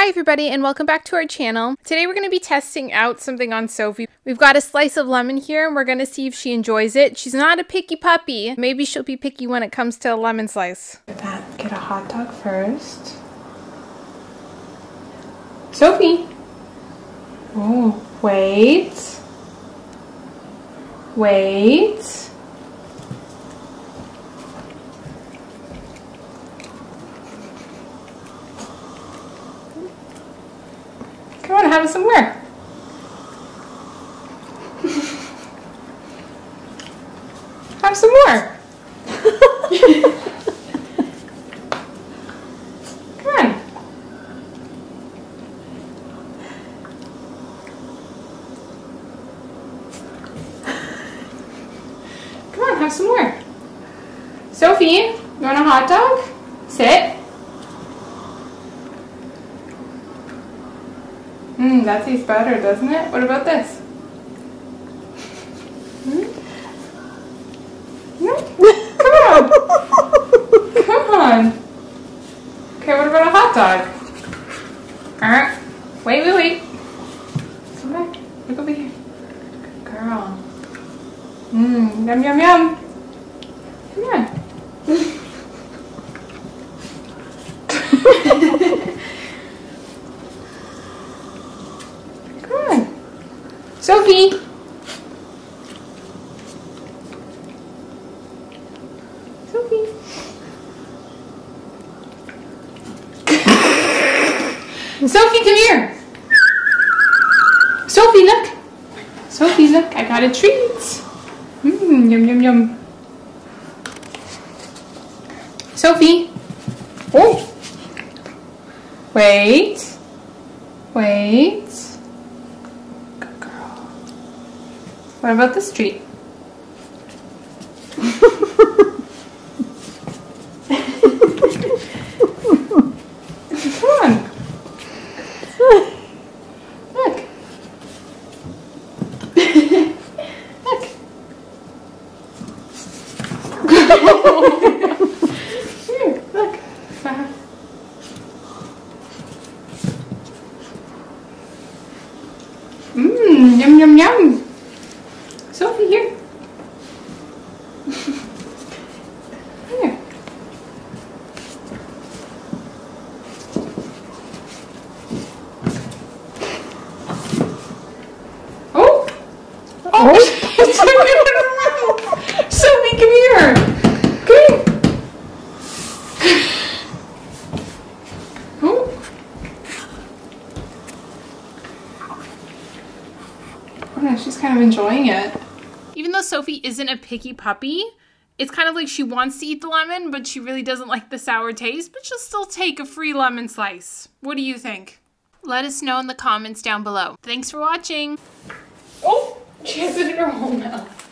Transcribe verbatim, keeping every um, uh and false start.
Hi everybody and welcome back to our channel. Today we're going to be testing out something on Sophie. We've got a slice of lemon here and we're going to see if she enjoys it. She's not a picky puppy. Maybe she'll be picky when it comes to a lemon slice. Get a hot dog first. Sophie! Oh, wait. Wait. Come on, have it somewhere. Have some more. Come on. Come on, have some more. Sophie, you want a hot dog? Sit. Mmm, that tastes better, doesn't it? What about this? Hmm? No? Come on! Come on! Okay, what about a hot dog? Alright. Wait, wait, wait. Come back. Look over here. Good girl. Mmm, yum, yum, yum. Come on. Sophie! Sophie! Sophie, come here! Sophie, look! Sophie, look, I got a treat! Mmm, yum, yum, yum. Sophie! Oh! Wait. Wait. What about this treat? Come on. Look. Look. Here, look. Uh-huh. Mmm, yum, yum, yum. Sophie, here. Here. Oh! Oh! Oh. Sophie, come here. Come here. Oh. Oh no, she's kind of enjoying it. Even though Sophie isn't a picky puppy, it's kind of like she wants to eat the lemon, but she really doesn't like the sour taste, but she'll still take a free lemon slice. What do you think? Let us know in the comments down below. Thanks for watching. Oh, she has it in her whole mouth.